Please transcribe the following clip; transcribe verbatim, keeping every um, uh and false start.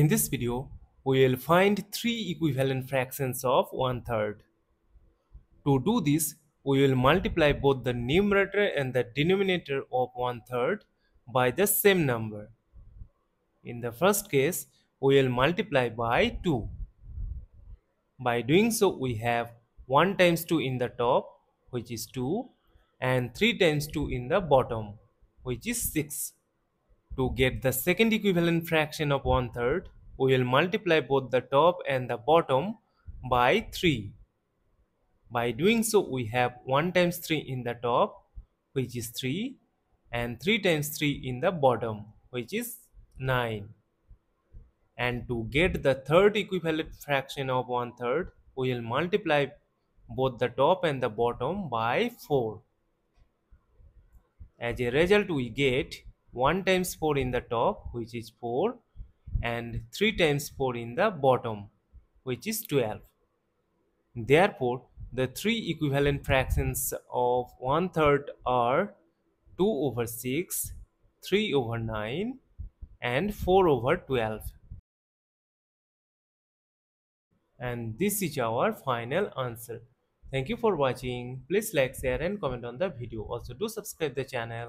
In this video, we will find three equivalent fractions of one third. To do this, we will multiply both the numerator and the denominator of one third by the same number. In the first case, we will multiply by two. By doing so, we have one times two in the top, which is two, and three times two in the bottom, which is six. To get the second equivalent fraction of one third, we will multiply both the top and the bottom by three. By doing so, we have one times three in the top, which is three, and three times three in the bottom, which is nine. And to get the third equivalent fraction of one third, we will multiply both the top and the bottom by four. As a result, we get one times four in the top, which is four, and three times four in the bottom, which is twelve. Therefore, the three equivalent fractions of one third are two over six, three over nine, and four over twelve. And this is our final answer. Thank you for watching. Please like, share, and comment on the video. Also, do subscribe the channel.